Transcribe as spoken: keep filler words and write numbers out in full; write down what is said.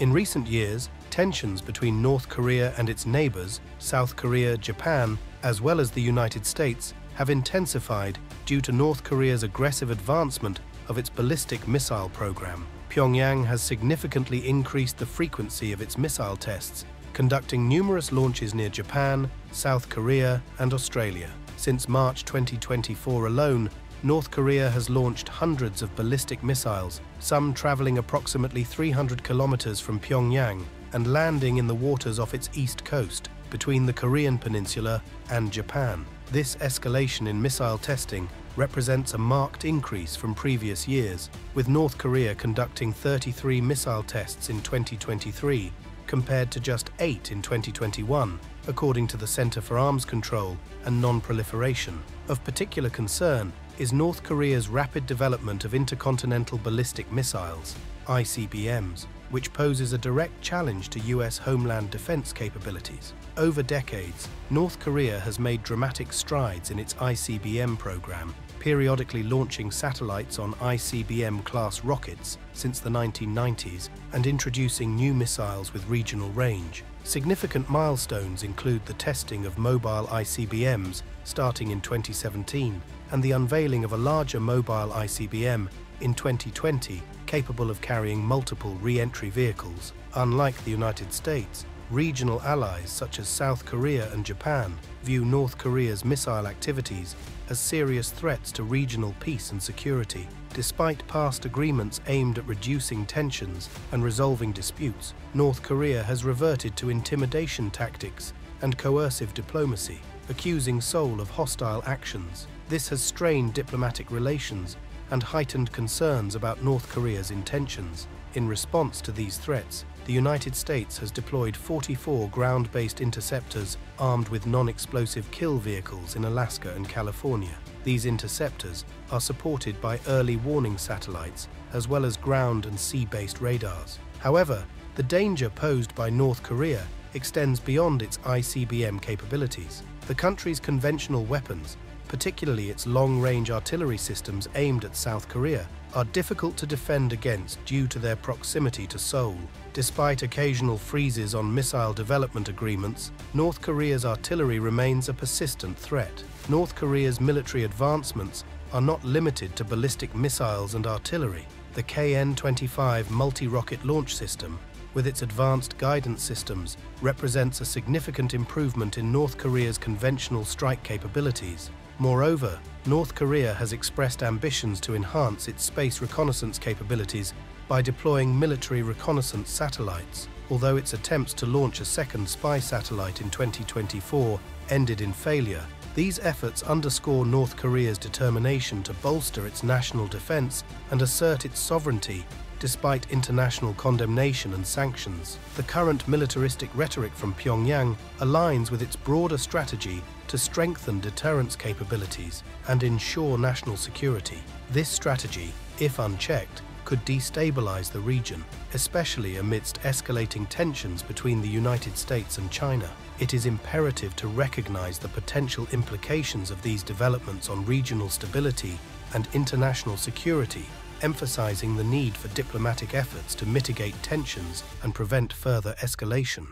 In recent years, tensions between North Korea and its neighbors, South Korea, Japan, as well as the United States, have intensified due to North Korea's aggressive advancement of its ballistic missile program. Pyongyang has significantly increased the frequency of its missile tests, conducting numerous launches near Japan, South Korea, and Australia. Since March twenty twenty-four alone, North Korea has launched hundreds of ballistic missiles, some traveling approximately three hundred kilometers from Pyongyang and landing in the waters off its east coast, between the Korean peninsula and Japan. This escalation in missile testing represents a marked increase from previous years, with North Korea conducting thirty-three missile tests in twenty twenty-three, compared to just eight in twenty twenty-one, according to the Center for Arms Control and Non-Proliferation. Of particular concern is North Korea's rapid development of intercontinental ballistic missiles, I C B Ms, which poses a direct challenge to U S homeland defense capabilities. Over decades, North Korea has made dramatic strides in its I C B M program, periodically launching satellites on I C B M-class rockets since the nineteen nineties and introducing new missiles with regional range. Significant milestones include the testing of mobile I C B Ms starting in twenty seventeen and the unveiling of a larger mobile I C B M in twenty twenty, capable of carrying multiple re-entry vehicles. Unlike the United States, regional allies such as South Korea and Japan view North Korea's missile activities as serious threats to regional peace and security. Despite past agreements aimed at reducing tensions and resolving disputes, North Korea has reverted to intimidation tactics and coercive diplomacy, accusing Seoul of hostile actions. This has strained diplomatic relations and heightened concerns about North Korea's intentions. In response to these threats, the United States has deployed forty-four ground-based interceptors armed with non-explosive kill vehicles in Alaska and California. These interceptors are supported by early warning satellites, as well as ground and sea-based radars. However, the danger posed by North Korea extends beyond its I C B M capabilities. The country's conventional weapons, particularly its long-range artillery systems aimed at South Korea, are difficult to defend against due to their proximity to Seoul. Despite occasional freezes on missile development agreements, North Korea's artillery remains a persistent threat. North Korea's military advancements are not limited to ballistic missiles and artillery. The K N twenty-five multi-rocket launch system, with its advanced guidance systems, represents a significant improvement in North Korea's conventional strike capabilities. Moreover, North Korea has expressed ambitions to enhance its space reconnaissance capabilities by deploying military reconnaissance satellites, although its attempts to launch a second spy satellite in twenty twenty-four ended in failure. These efforts underscore North Korea's determination to bolster its national defense and assert its sovereignty despite international condemnation and sanctions. The current militaristic rhetoric from Pyongyang aligns with its broader strategy to strengthen deterrence capabilities and ensure national security. This strategy, if unchecked, could destabilize the region, especially amidst escalating tensions between the United States and China. It is imperative to recognize the potential implications of these developments on regional stability and international security, emphasizing the need for diplomatic efforts to mitigate tensions and prevent further escalation.